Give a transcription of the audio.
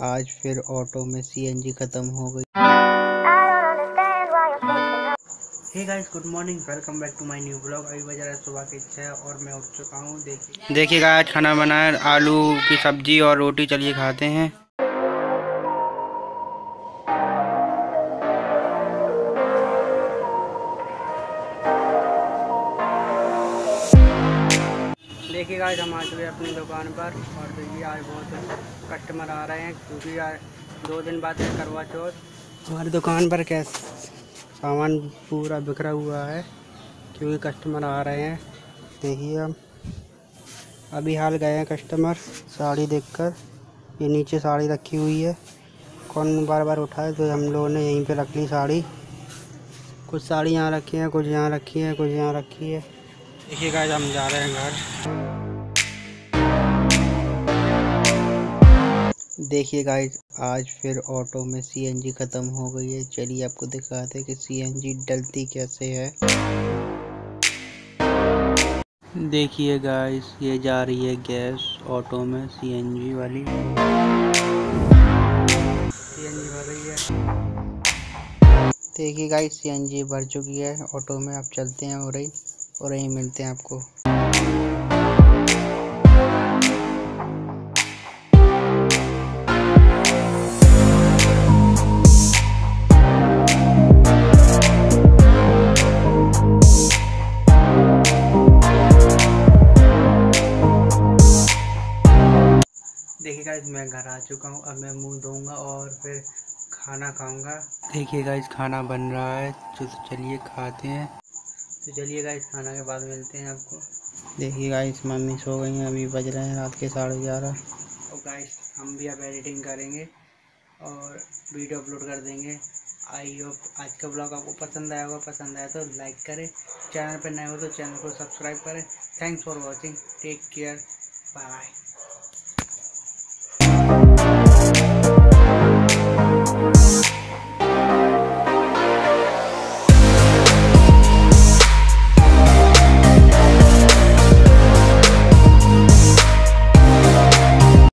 आज फिर ऑटो में CNG खत्म हो गई। Hey guys, good morning, welcome back to my new blog. अभी बज रहा है सुबह के 6 और मैं उठ चुका हूँ। देखिएगा, आज खाना बनाया आलू की सब्जी और रोटी। चलिए खाते हैं। देखिए गाइस, हम आ चुके हैं अपनी दुकान पर और देखिए आज बहुत कस्टमर आ रहे हैं क्योंकि आज 2 दिन बाद है करवा चौथ। हमारी दुकान पर कैसे सामान पूरा बिखरा हुआ है क्योंकि कस्टमर आ रहे हैं। देखिए हम अभी हाल गए हैं कस्टमर साड़ी देखकर। ये नीचे साड़ी रखी हुई है, कौन बार बार उठाए तो हम लोगों ने यहीं पे रख ली साड़ी। कुछ साड़ी यहाँ रखी है, कुछ यहाँ रखी है, कुछ यहाँ रखी है। देखिए गाइस, हम जा रहे हैं घर। देखिए गाइस, आज फिर ऑटो में CNG खत्म हो गई है। चलिए आपको दिखाते हैं कि CNG डलती कैसे है। देखिए गाइस, ये जा रही है गैस ऑटो में CNG वाली। CNG भर रही है। देखिए गाइस, CNG भर चुकी है ऑटो में। अब चलते हैं और यहीं मिलते हैं आपको। देखिए गाइस, मैं घर आ चुका हूँ। अब मैं मुंह धोऊंगा और फिर खाना खाऊंगा। देखिए गाइस, खाना बन रहा है तो चलिए खाते हैं। तो चलिए गाइस, खाना के बाद मिलते हैं आपको। देखिए गाइस, मम्मी सो गई हैं। अभी बज रहे हैं रात के 11:30। और गाइस, हम भी अब एडिटिंग करेंगे और वीडियो अपलोड कर देंगे। आई होप आज का ब्लॉग आपको पसंद आया होगा। पसंद आया तो लाइक करें, चैनल पर नए हो तो चैनल को सब्सक्राइब करें। Thanks for watching, take care, bye.